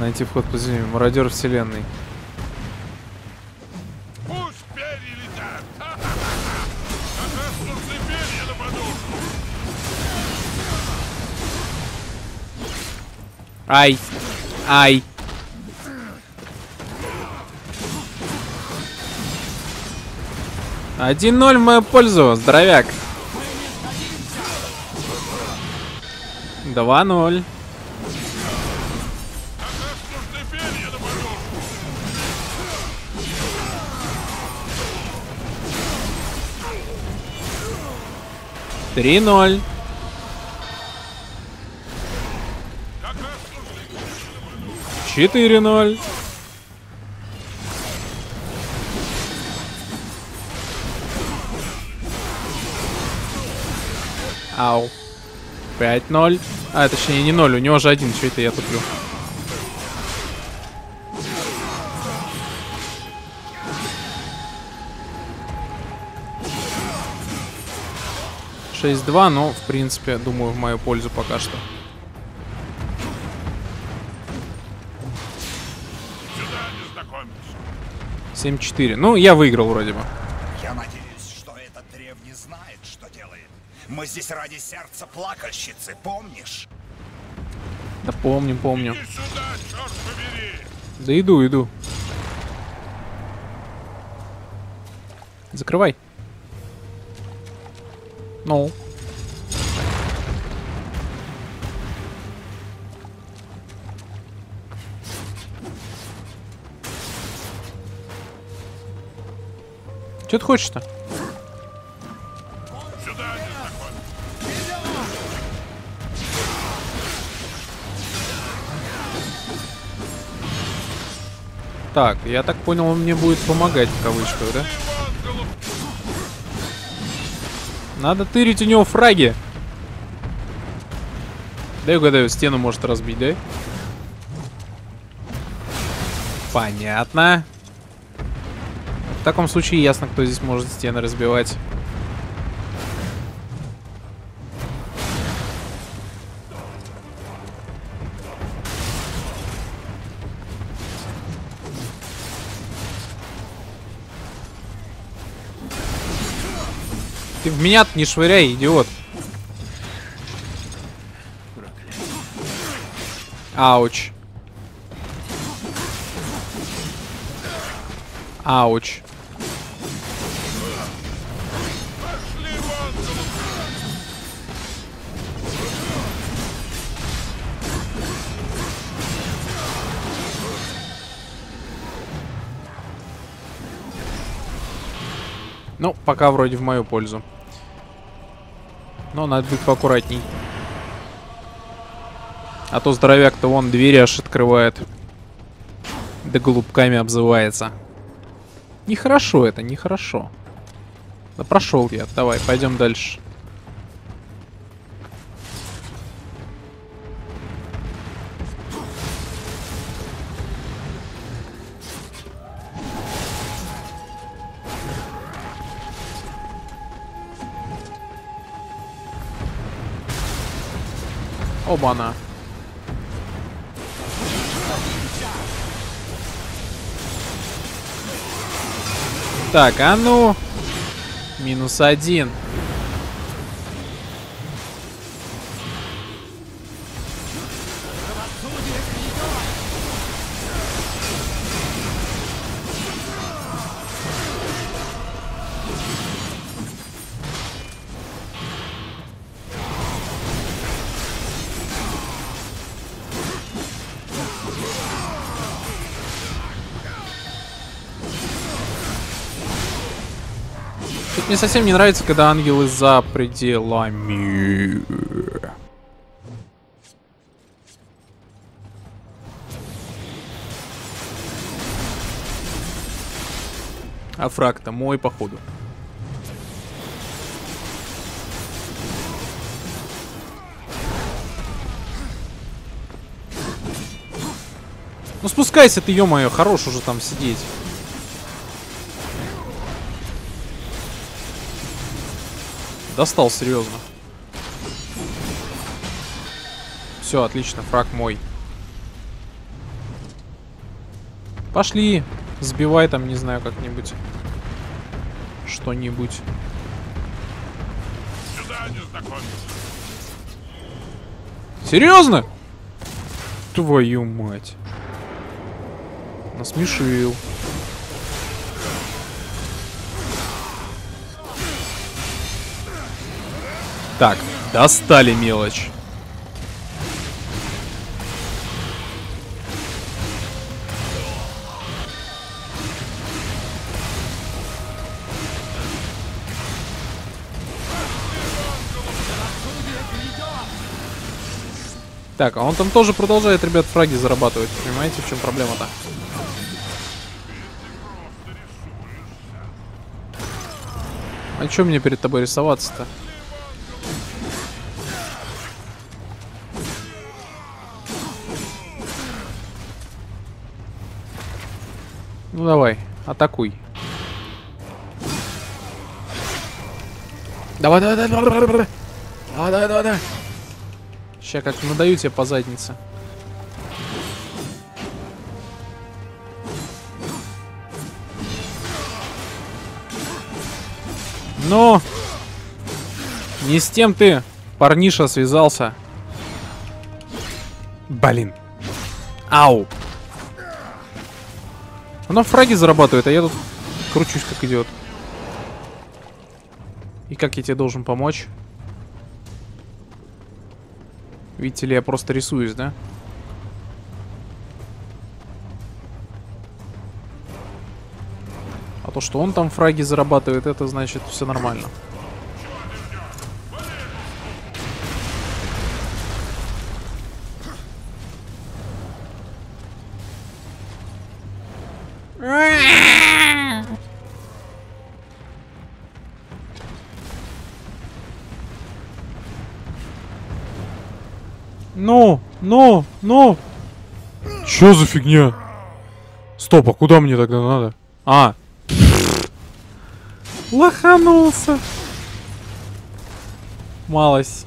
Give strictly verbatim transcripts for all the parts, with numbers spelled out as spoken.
Найти вход под землю. Мародер вселенной. Пусть перья летят. А перья на подушку. Ай. Ай. один ноль в мою пользу, здоровяк. два ноль. три ноль. четыре ноль. Ау. пять ноль. А, точнее, не ноль, у него же один, что это я туплю. шесть два, но, в принципе, думаю, в мою пользу пока что. семь четыре. Ну, я выиграл вроде бы. Я надеюсь, что этот древний знает, что делает. Мы здесь ради сердца плакальщицы, помнишь? Да помню, помню. Иди сюда, черт побери! Да иду, иду. Закрывай. Ну. Че ты хочешь-то? Так, я так понял, он мне будет помогать, в кавычках, да? Надо тырить у него фраги. Дай угадаю, стену может разбить, да? Понятно. В таком случае ясно, кто здесь может стены разбивать. Ты в меня-то не швыряй, идиот. Ауч. Ауч. Ну, пока вроде в мою пользу. Но надо быть поаккуратней. А то здоровяк-то вон двери аж открывает. Да голубками обзывается. Нехорошо это, нехорошо. Да прошел я, давай, пойдем дальше. Оба-на. Так, а ну. Минус один. Мне совсем не нравится, когда ангелы за пределами. А фраг-то мой, походу. Ну спускайся ты, ё-моё, хорош уже там сидеть. Достал, серьезно. Все, отлично, фраг мой. Пошли, сбивай там, не знаю, как-нибудь. Что-нибудь. Сюда, незнакомец. Серьезно? Твою мать. Насмешил. Так, достали мелочь. Так, а он там тоже продолжает, ребят, фраги зарабатывать. Понимаете, в чем проблема-то? А чё мне перед тобой рисоваться-то? Ну давай, атакуй. Давай, давай, давай, давай, давай, давай, давай, давай, давай. Сейчас как надаю тебе по заднице. Но не с тем ты, парниша, связался. Блин. Ау. Она фраги зарабатывает, а я тут кручусь как идиот. И как я тебе должен помочь? Видите ли, я просто рисуюсь, да? А то, что он там фраги зарабатывает, это значит все нормально. Ну, ну, ну. Чё за фигня? Стоп, а куда мне тогда надо? А. Лоханулся. Малость.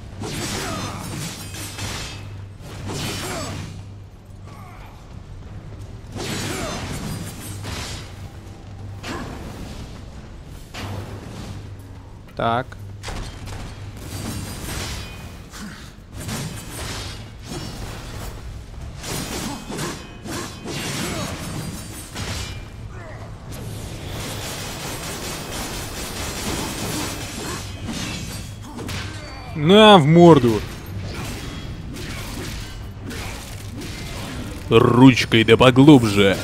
Так. На, в морду. Ручкой да поглубже.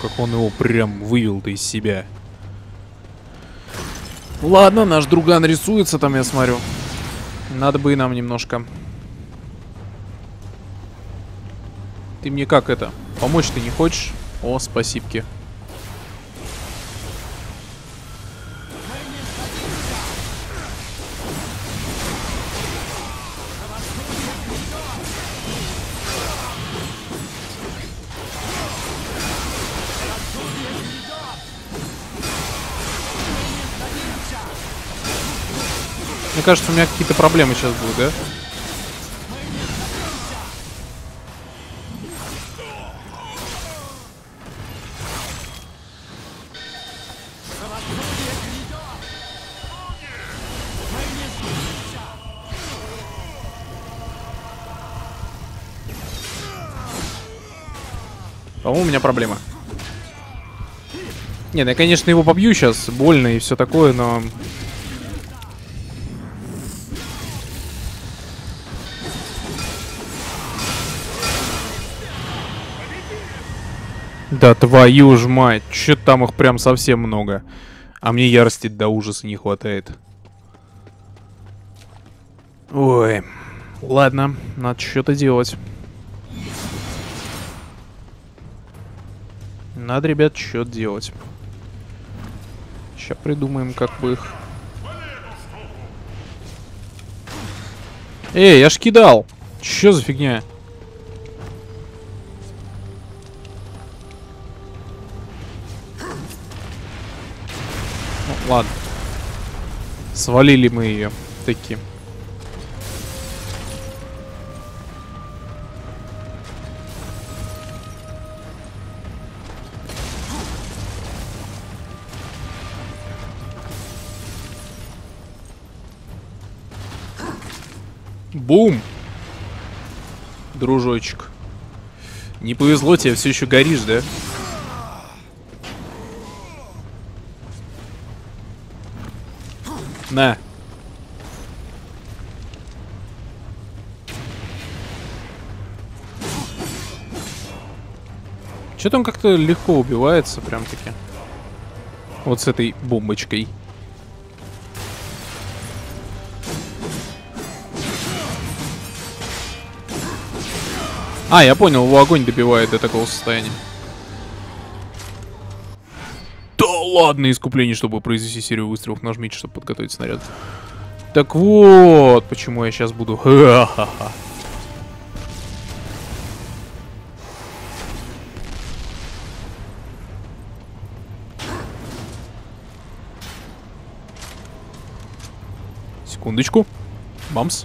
Как он его прям вывел-то из себя. Ладно, наш друган рисуется там, я смотрю. Надо бы и нам немножко. Ты мне как это? Помочь ты не хочешь? О, спасибки. Мне кажется, у меня какие-то проблемы сейчас будут, да? По-моему, у меня проблема. Не, ну я, конечно, его побью сейчас, больно и все такое, но... Да твою ж мать, чё там их прям совсем много. А мне ярости до ужаса не хватает. Ой, ладно, надо что-то делать. Надо, ребят, что-то делать. Сейчас придумаем, как бы их... Эй, я ж кидал! Чё за фигня? Ладно. Свалили мы ее таки. Бум! Дружочек. Не повезло тебе, все еще горишь, да? На. Что-то он как-то легко убивается, прям-таки. Вот с этой бомбочкой. А, я понял, его огонь добивает до такого состояния. Да ладно, искупление, чтобы произвести серию выстрелов, нажмите, чтобы подготовить снаряд. Так вот, почему я сейчас буду... Ха-ха-ха. Секундочку. Бамс.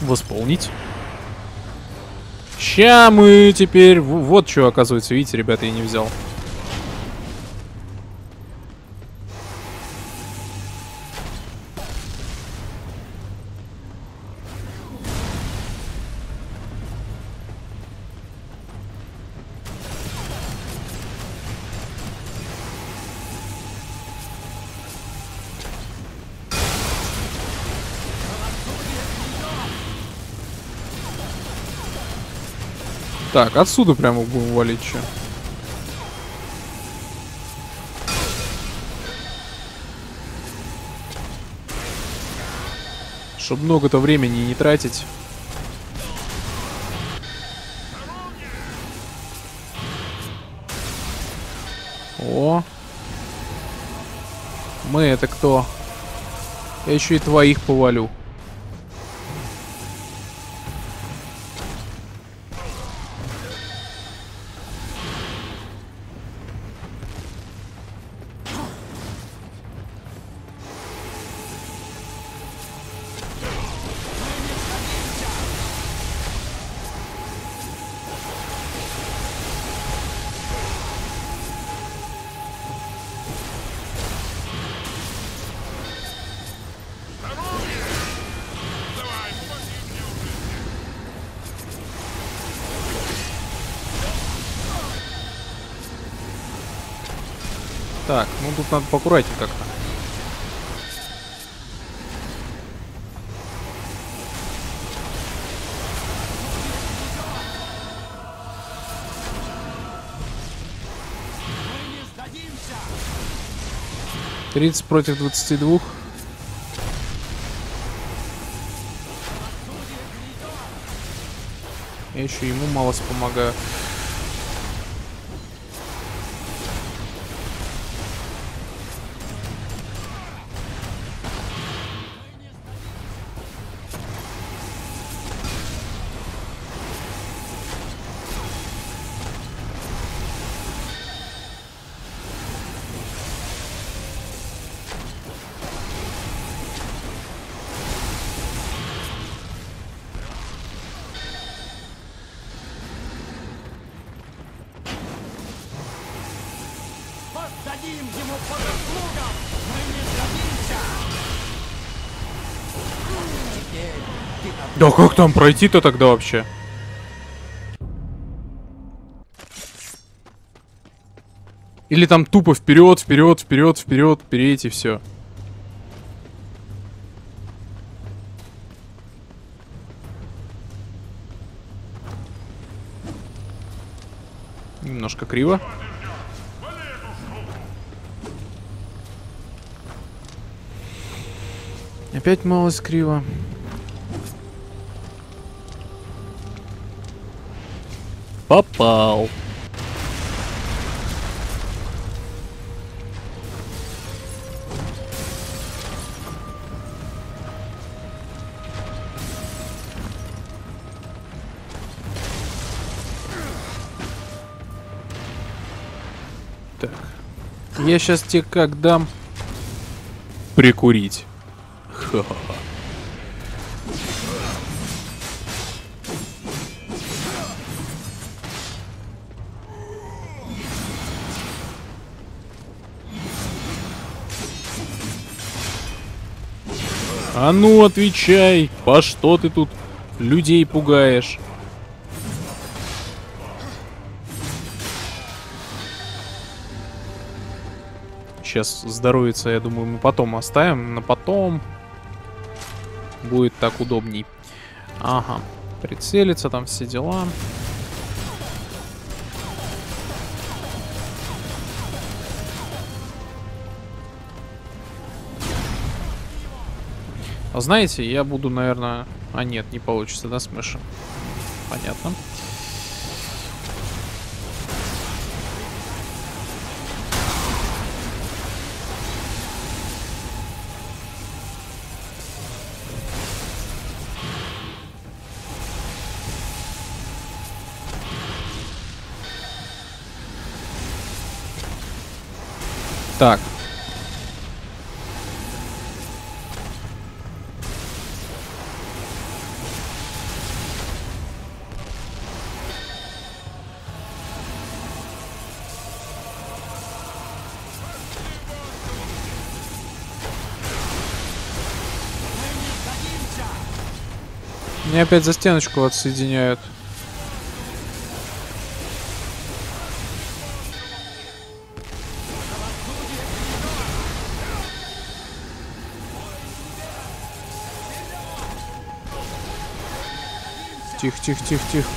Восполнить. Ща мы теперь... Вот что, оказывается, видите, ребята, я не взял. Так, отсюда прямо будем валить что. Чтоб много-то времени не тратить. О. Мы это кто? Я еще и твоих повалю. Так, ну тут надо поаккуратнее как-то. тридцать против двадцати двух. Я еще ему мало вспомогаю. Да как там пройти-то тогда вообще? Или там тупо вперед, вперед, вперед, вперед, перейти и все. Немножко криво. Опять малость криво. Попал. Так. Я сейчас тебе как дам прикурить. Ха-ха-ха. А ну, отвечай, по что ты тут людей пугаешь. Сейчас здоровится, я думаю, мы потом оставим. На потом будет так удобней. Ага. Прицелиться, там все дела. А знаете, я буду, наверное... А нет, не получится, да, смыша? Понятно. Так. Меня опять за стеночку отсоединяют. Тихо, тихо, тихо, тихо.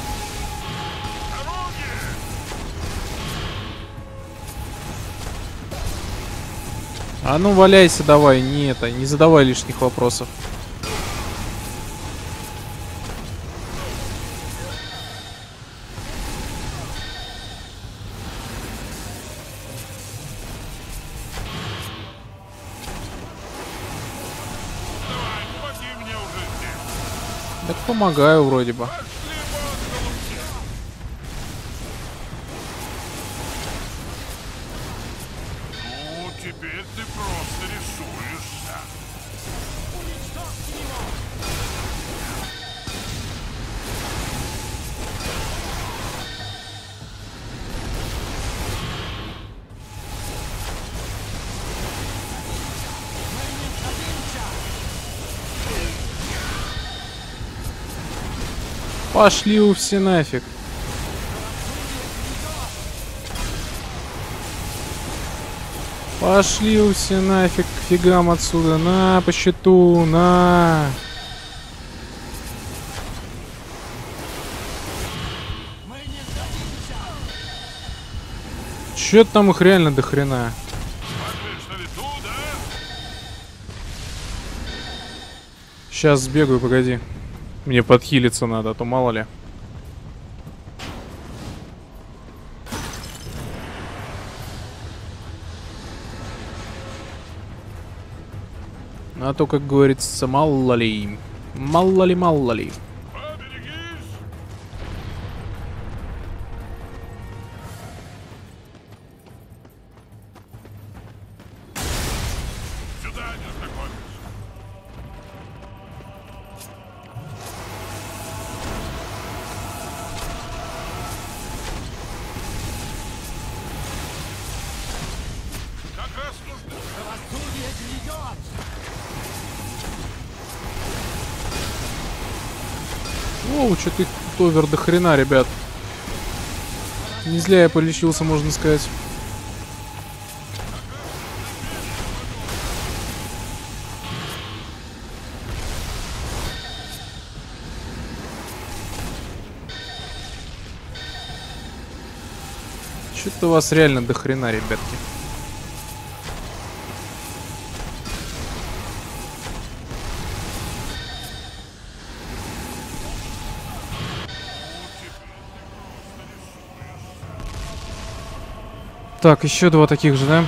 А ну валяйся давай, не это, не задавай лишних вопросов. Помогаю вроде бы. Ну, теперь ты просто рисуешься. Пошли у все нафиг. Пошли у все нафиг к фигам отсюда. На, по счету, на. Чё там их реально до хрена? Сейчас сбегаю, погоди. Мне подхилиться надо, а то мало ли. А то, как говорится, мало ли. Мало ли, мало ли. Оу, что-то их тут овер до хрена, ребят. Не зря я полечился, можно сказать. Что-то у вас реально до хрена, ребятки. Так, еще два таких же, да?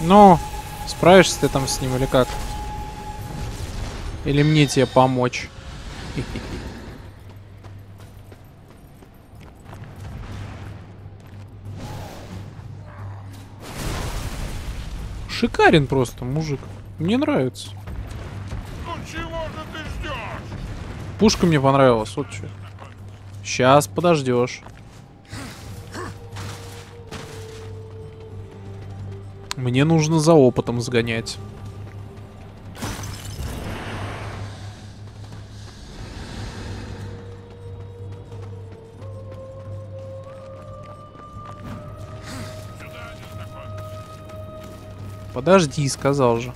Ну, справишься ты там с ним или как? Или мне тебе помочь? Шикарен просто, мужик. Мне нравится. Ну чего же ты ждешь? Пушка мне понравилась, вот что. Сейчас подождешь. Мне нужно за опытом сгонять. Подожди, сказал же.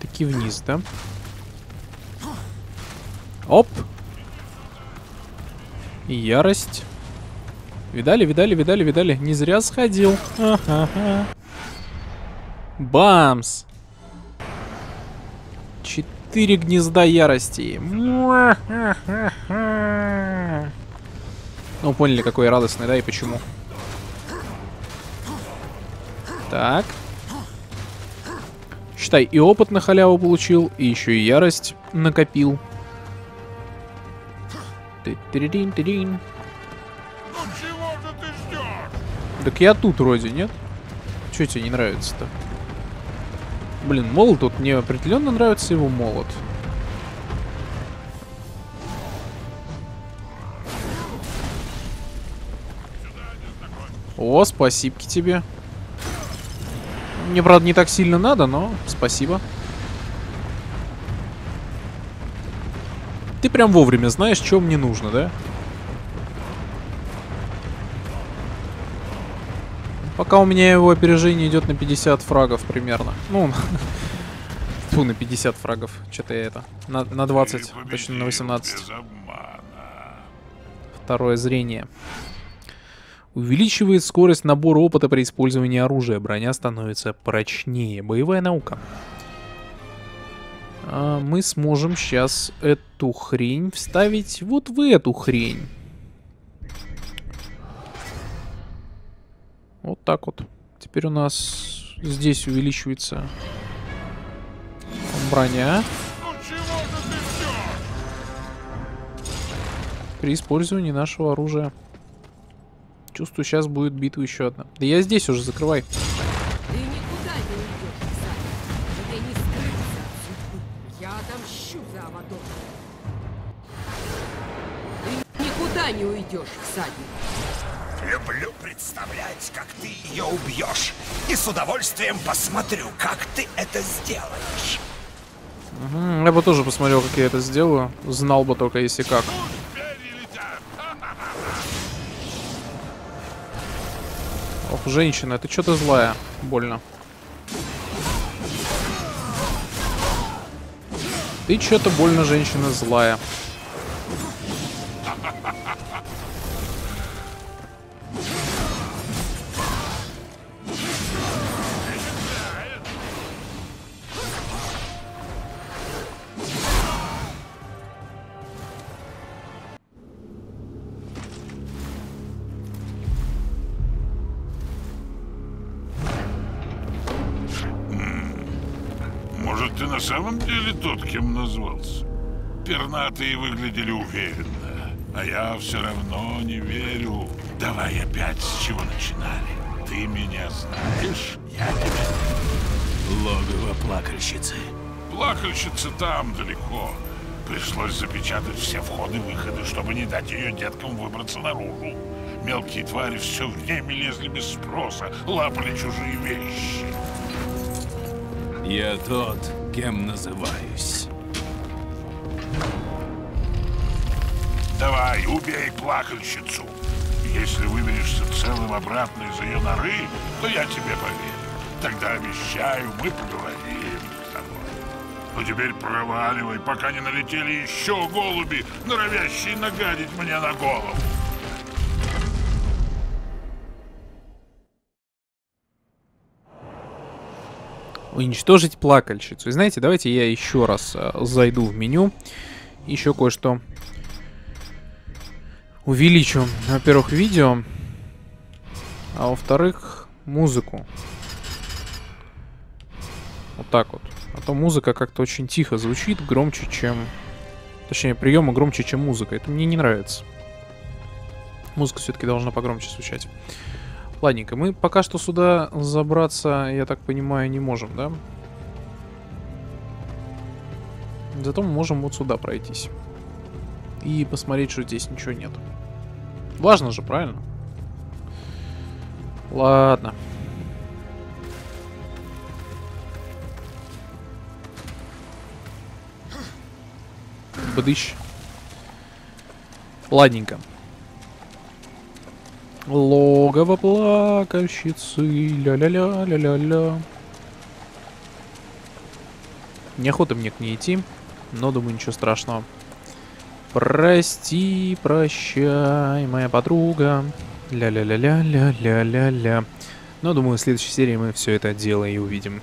Таки вниз, да? Оп! Ярость. Видали, видали, видали, видали. Не зря сходил. А-ха-ха. Бамс! Четыре гнезда ярости. Ну, поняли, какой радостный, да, и почему. Так. Считай, и опыт на халяву получил, и еще и ярость накопил. Ты-ты-рин-ты-рин. Так я тут вроде, нет? Че тебе не нравится-то? Блин, молот тут мне определенно нравится, его молот. О, спасибки тебе. Мне, правда, не так сильно надо, но спасибо. Ты прям вовремя знаешь, что мне нужно, да? Пока у меня его опережение идет на пятьдесят фрагов примерно. Ну, фу, на пятьдесят фрагов. Что-то я это... На, на двадцать, точно на восемнадцать. Второе зрение. Увеличивает скорость набора опыта при использовании оружия. Броня становится прочнее. Боевая наука. А мы сможем сейчас эту хрень вставить вот в эту хрень. Вот так вот. Теперь у нас здесь увеличивается броня. При использовании нашего оружия. Чувствую, сейчас будет битва еще одна. Да я здесь уже, закрывай. Ты никуда не уйдешь, Саня. Тебе не скрыться. Я отомщу за Авадона. Ты никуда не уйдешь, Саня. Люблю представлять, как ты ее убьешь. И с удовольствием посмотрю, как ты это сделаешь. Угу. Я бы тоже посмотрел, как я это сделаю. Знал бы только, если как. Ох, женщина, ты что-то злая. Больно. Ты что-то больно, женщина, злая. Тот, кем назвался. Пернатые выглядели уверенно, а я все равно не верю. Давай опять с чего начинали. Ты меня знаешь, я тебя. Логово плакальщицы. Плакальщица там далеко. Пришлось запечатать все входы-выходы, чтобы не дать ее деткам выбраться наружу. Мелкие твари все время лезли без спроса, лапали чужие вещи. Я тот, кем называюсь. Давай, убей плакальщицу. Если выберешься целым обратно из ее норы, то я тебе поверю. Тогда обещаю, мы поговорим с тобой. Но теперь проваливай, пока не налетели еще голуби, норовящие нагадить мне на голову. Уничтожить плакальщицу. И знаете, давайте я еще раз э, зайду в меню. Еще кое-что увеличу. Во-первых, видео. А во-вторых, музыку. Вот так вот. А то музыка как-то очень тихо звучит, громче, чем... Точнее, приемы громче, чем музыка. Это мне не нравится. Музыка все-таки должна погромче звучать. Ладненько, мы пока что сюда забраться, я так понимаю, не можем, да? Зато мы можем вот сюда пройтись. И посмотреть, что здесь ничего нет. Важно же, правильно? Ладно. Бдыщ. Ладненько. Логово плакальщицы. Ля-ля-ля, ля-ля-ля. Неохота мне к ней идти, но думаю, ничего страшного. Прости, прощай, моя подруга. Ля-ля-ля-ля-ля-ля-ля-ля. Но думаю, в следующей серии мы все это дело и увидим.